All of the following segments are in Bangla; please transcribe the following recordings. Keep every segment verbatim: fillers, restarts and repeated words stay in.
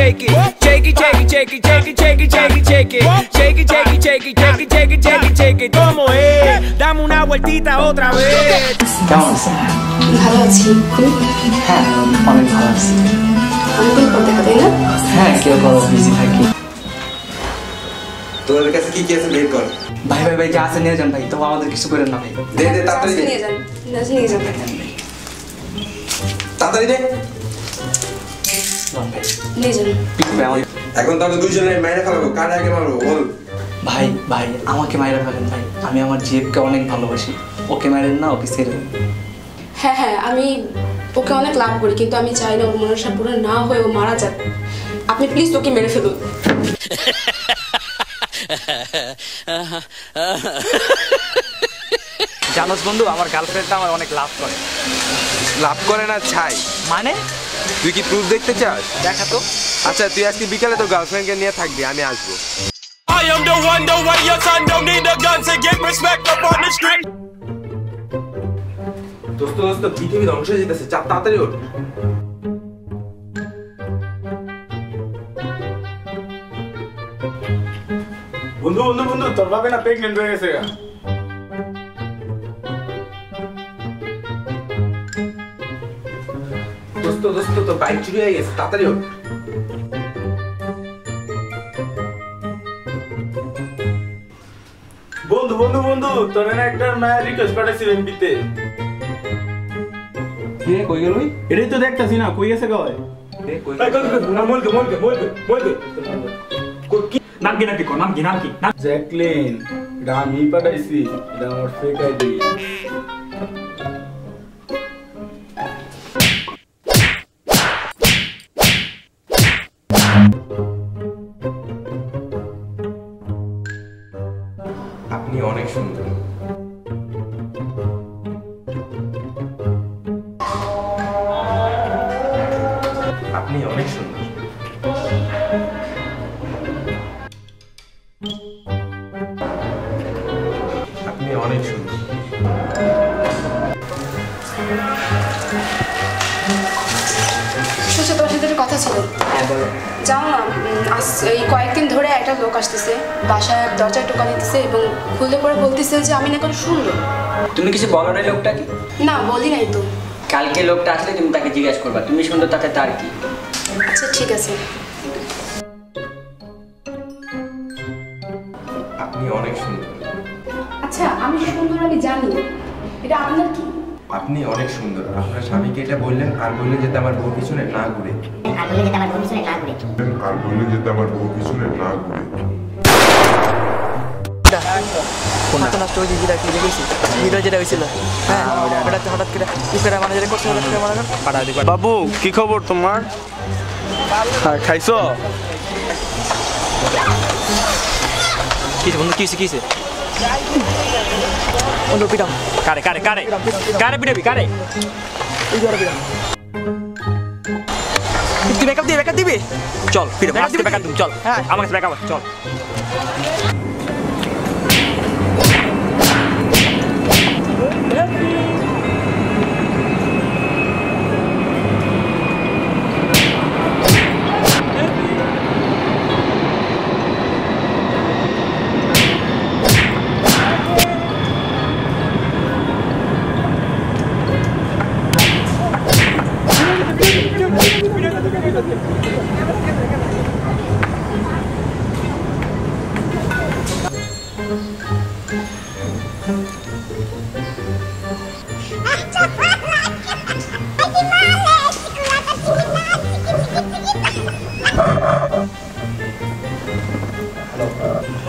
Shake it, shake it, shake it, shake it, shake it, shake it, shake it, shake it, shake it, shake it, shake it, shake it, shake it, shake it, shake it. ¿Cómo es? Dame una vueltita otra vez. Don't say that. ভালো আছি। হ্যাঁ, অনেক ভালো আছি। অনেকদিন কথা হবে না? হ্যাঁ, কেউ কোনো বিজি থাকি। তোর কাছে কি কি আছে বের কর। ভাই ভাই ভাই যা আছে নিয়ে যান ভাই, তো আমাদের কিছু করেন না ভাই। দে দে তাড়াতাড়ি দে। নিয়ে যান, নিয়ে যান তাড়াতাড়ি দে। এখন তাহলে দুজনে মাইরা ফেলবো, কার আগে মারবো বল? ভাই ভাই আমাকে মাইরা ফেলেন ভাই, আমি আমার জিএফকে অনেক ভালোবাসি, ওকে মারেন না, ওকে ছেড়ে। হ্যাঁ হ্যাঁ আমি ওকে অনেক লাভ করি, কিন্তু আমি চাই না ওর মনসা পুরো না হয়ে ও মারা যাক। আপনি প্লিজ ওকে মেরে ফেলুন। জানোস বন্ধু, আমার গার্লফ্রেন্ডটা আমার অনেক লাভ করে। লাভ করে না ছাই মানে? তুই কি প্রুফ দেখতে চাস? দেখা তো। আচ্ছা তুই আজকে বিকালে তোর গার্লফ্রেন্ডকে নিয়ে থাকবি, আমি আসবো। I am the one, the way your son don't need a gun to get respect up on the street. দোস্ত দোস্ত পৃথিবী ধ্বংস হয়ে যেতেছে, চাপ তাড়াতাড়ি ওঠ। বন্ধু বন্ধু বন্ধু তোর ভাবে না প্রেগনেন্ট হয়ে গেছে। দোস্ত দোস্ত তো বাইক চুরি হয়ে গেছে, তাড়াতাড়ি ওঠ। বন্ধু বন্ধু বন্ধু তোর না একটা মায়ের রিকোয়েস্ট পাঠাইছিলেন বিতে। কে কই গেল? এটাই তো দেখতাছি না, কই গেছে কই? এ কই? এই কই কই না মোলকে মোলকে মোলকে মোলকে। কই কি নাম কি নাম কি নাম কি নাম কি? জ্যাকলিন। এটা আমি পাঠাইছি, এটা আমার ফেক আইডি। আপনি অনেক সুন্দর। আপনি অনেক সুন্দর। আপনি অনেক সুন্দর। সুশে তোমার সাথে কথা ছিল। যাও না, আজ এই কয়েকদিন ধরে একটা লোক আসতেছে, বাসায় দরজায় টোকা দিতেছে এবং খুলে পরে বলতেছে যে আমি না কোনো সুন্দর। তুমি কিছু বলো না লোকটাকে? না বলি নাই তো। কালকে লোকটা আসলে তুমি তাকে জিজ্ঞাসা করবা তুমি সুন্দর, তাতে তার কি? আচ্ছা ঠিক আছে। আপনি অনেক সুন্দর। আচ্ছা আমি সুন্দর আমি জানি, এটা আপনার কি? আপনি অনেক সুন্দর। আপনার স্বামীকে এটা বললেন, আর বললেন যে আমার বউ পিছনে না ঘুরে। আর বললেন যে আমার বউ পিছনে না ঘুরে। আর বললেন যে আমার বউ পিছনে না ঘুরে। কোন একটা স্টোরি দিয়ে রাখি দেখেছি, ভিডিও যেটা হইছিল। হ্যাঁ ওটা হঠাৎ করে ইফেরা মানে যেটা করছে, ওটা ক্যামেরা পাড়া দিবা। বাবু কি খবর তোমার? হ্যাঁ খাইছো? কিছে বন্ধু কিছে কিছে? ওনো পিটাম কারে কারে কারে কারে পিটাবি কারে? এই ধরে পিটাম। তুই ব্যাকআপ দে, ব্যাকআপ দিবি? চল পিটাম, আস্তে ব্যাকআপ দিবি চল। হ্যাঁ আমার কাছে ব্যাকআপ আছে চল।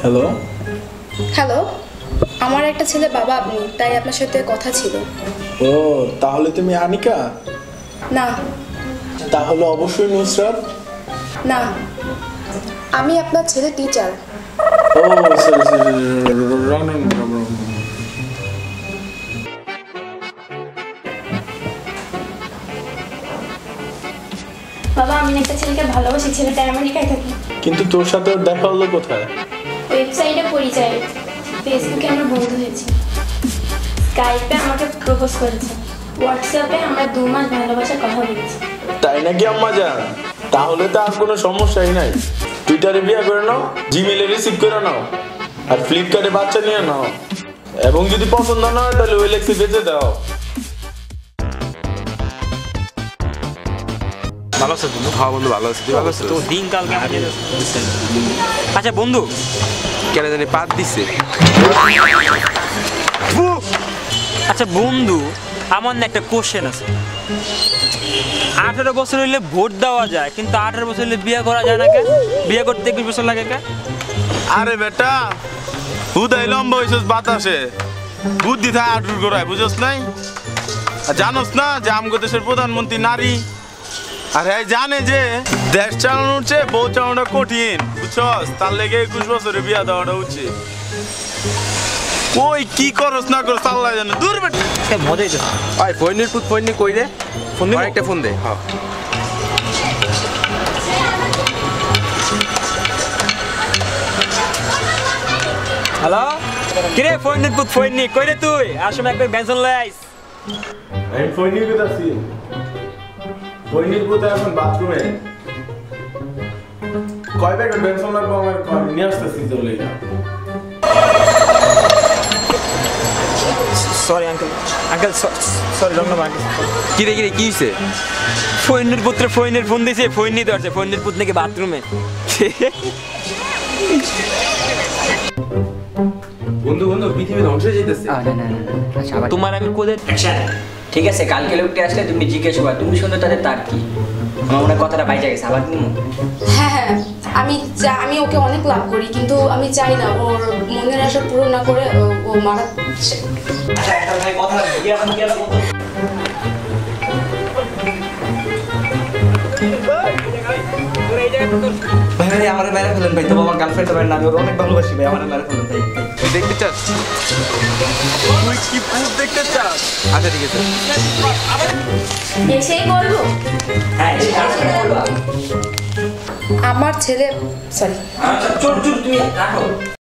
হ্যালো হ্যালো আমার একটা ছেলে বাবা আপনি, তাই আপনার সাথে কথা ছিল। ও তাহলে তুমি আনিকা? না। তাহলে অবশ্যই নুসরাত? না, আমি আপনার ছেলে টিচার। ও সরি সরি রং রং বাবা, আমি একটা ছেলেকে ভালোবাসি, ছেলেটা আমেরিকায় থাকে। কিন্তু তোর সাথে ওর দেখা হলো কোথায়? ওয়েবসাইটে পরিচয়, ফেসবুকে আমরা বন্ধু হয়েছি, স্কাইপে আমাকে প্রপোজ করেছে, হোয়াটসঅ্যাপে আমরা দু মাস ভালোবাসার কথা বলেছি। তাই নাকি আম্মা জান? তাহলে তো আর কোনো সমস্যাই নাই। টুইটারে বিয়ে করে নাও, জিমেলে রিসিভ করে নাও, আর ফ্লিপকার্টে বাচ্চা নিয়ে নাও, এবং যদি পছন্দ না হয় তাহলে ওই লেক্সি বেঁচে দাও। ভালো আছে বন্ধু? হ্যাঁ বন্ধু ভালো আছে। ভালো আছে তো দিনকাল কেমন যাচ্ছে? আচ্ছা বন্ধু, কেন জানি পাত দিছে। আচ্ছা বন্ধু, আমার না একটা কোশ্চেন আছে। আঠারো বছর হইলে ভোট দেওয়া যায়, কিন্তু আঠারো বছর হইলে বিয়ে করা যায় না কেন? বিয়ে করতে একুশ বছর লাগে কেন? আরে বেটা, হুদাই লম্বা হয়েছিস বাতাসে, বুদ্ধি থাকে আঠুর গোড়ায়, বুঝোস নাই? আর জানোস না যে আমগো দেশের প্রধানমন্ত্রী নারী? আর হ্যাঁ জানে যে দেশ চালানোর চেয়ে বউ চালানোটা কঠিন, বুঝছস? তার লেগে একুশ বছরে বিয়ে দেওয়াটা উচিত। ওই কি করস না করস আল্লাহ জানে। দূর বেটা, মজাই তো। আয় ফোনের পুত ফোননি কই রে? ফোন দে, আরেকটা ফোন দে। হ্যাঁ হ্যালো, কি রে ফোনের পুত ফোননি কই রে তুই? আসলে একবার বেনসন লই আইস। এই ফোননি কত আছে? ফোনের পুত এখন বাথরুমে। কইবে একবার বেনসন লাগবো আমার, কই নিয়ে আসতেছি তো লইগা। Sorry uncle, uncle sorry wrong number. কি রে কি রে কি হইছে? ফোনের পুত্রে ফোনের ফোন দিছে, ফোন নিতে আসছে। ফোনের পুত নাকি বাথরুমে। বন্ধু বন্ধু পৃথিবী ধ্বংস হয়ে যাইতেছে। তোমার আমি কোদের ঠিক আছে, কালকে লোকটি আসলে তুমি জিজ্ঞেস করবা তুমি শুনতে তাদের তার কি। আমার মনে কথাটা বাইরে গেছে আবার। হ্যাঁ হ্যাঁ, আমি আমি ওকে অনেক লাভ করি, কিন্তু আমি চাই না ওর মনের আশা পূরণ না করে ও মারা। ভাই আমার বাইরে ফেলেন ভাই, তোমার গার্লফ্রেন্ড তো না, আমি অনেক ভালোবাসি ভাই, আমার বাইরে ফেলেন ভাই। দেখতে চাস তুই কি পুরো দেখতে চাস? আচ্ছা ঠিক আছে, এসেই বলবো। হ্যাঁ আমার ছেলে সরি চুপ চুপ তুই রাখো।